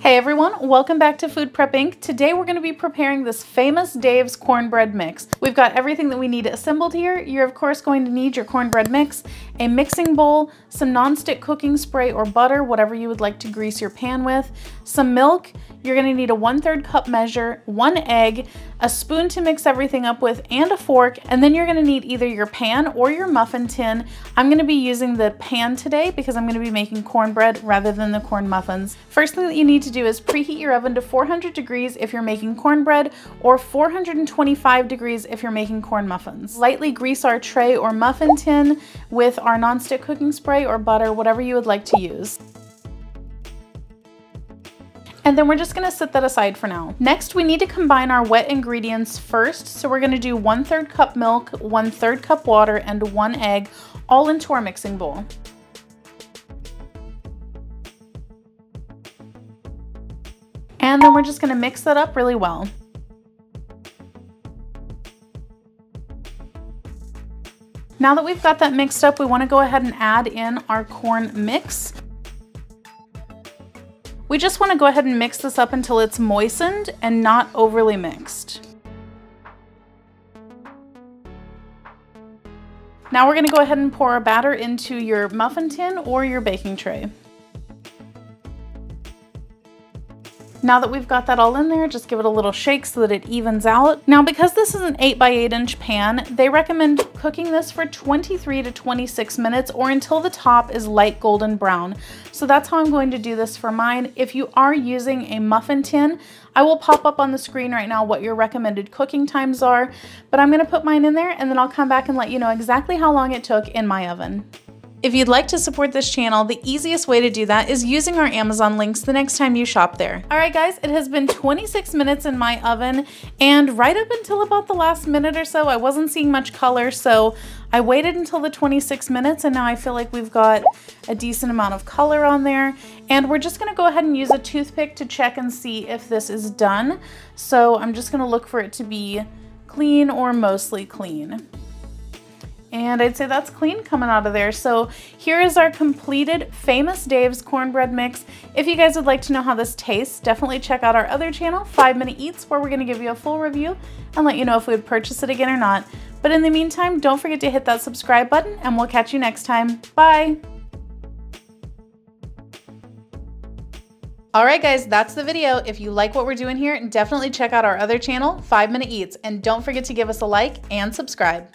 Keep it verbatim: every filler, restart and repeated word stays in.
Hey everyone, welcome back to Food Prep Incorporated. Today we're going to be preparing this Famous Dave's cornbread mix. We've got everything that we need assembled here. You're of course going to need your cornbread mix, a mixing bowl, some nonstick cooking spray or butter, whatever you would like to grease your pan with, some milk. You're going to need a one-third cup measure, one egg, a spoon to mix everything up with, and a fork. And then you're going to need either your pan or your muffin tin. I'm going to be using the pan today because I'm going to be making cornbread rather than the corn muffins. First thing that you need to do is preheat your oven to four hundred degrees if you're making cornbread, or four hundred twenty-five degrees if you're making corn muffins. Lightly grease our tray or muffin tin with our nonstick cooking spray or butter, whatever you would like to use. And then we're just gonna set that aside for now. Next, we need to combine our wet ingredients first. So we're gonna do one third cup milk, one third cup water, and one egg, all into our mixing bowl. And then we're just gonna mix that up really well. Now that we've got that mixed up, we wanna go ahead and add in our corn mix. We just wanna go ahead and mix this up until it's moistened and not overly mixed. Now we're gonna go ahead and pour our batter into your muffin tin or your baking tray. Now that we've got that all in there, just give it a little shake so that it evens out. Now, because this is an eight by eight inch pan, they recommend cooking this for twenty-three to twenty-six minutes or until the top is light golden brown. So that's how I'm going to do this for mine. If you are using a muffin tin, I will pop up on the screen right now what your recommended cooking times are, but I'm gonna put mine in there and then I'll come back and let you know exactly how long it took in my oven. If you'd like to support this channel, the easiest way to do that is using our Amazon links the next time you shop there. All right guys, it has been twenty-six minutes in my oven, and right up until about the last minute or so, I wasn't seeing much color, so I waited until the twenty-six minutes, and now I feel like we've got a decent amount of color on there. And we're just gonna go ahead and use a toothpick to check and see if this is done. So I'm just gonna look for it to be clean or mostly clean. And I'd say that's clean coming out of there. So here is our completed Famous Dave's cornbread mix. If you guys would like to know how this tastes, definitely check out our other channel, five minute eats, where we're gonna give you a full review and let you know if we would purchase it again or not. But in the meantime, don't forget to hit that subscribe button, and we'll catch you next time. Bye. All right guys, that's the video. If you like what we're doing here, definitely check out our other channel, five minute eats, and don't forget to give us a like and subscribe.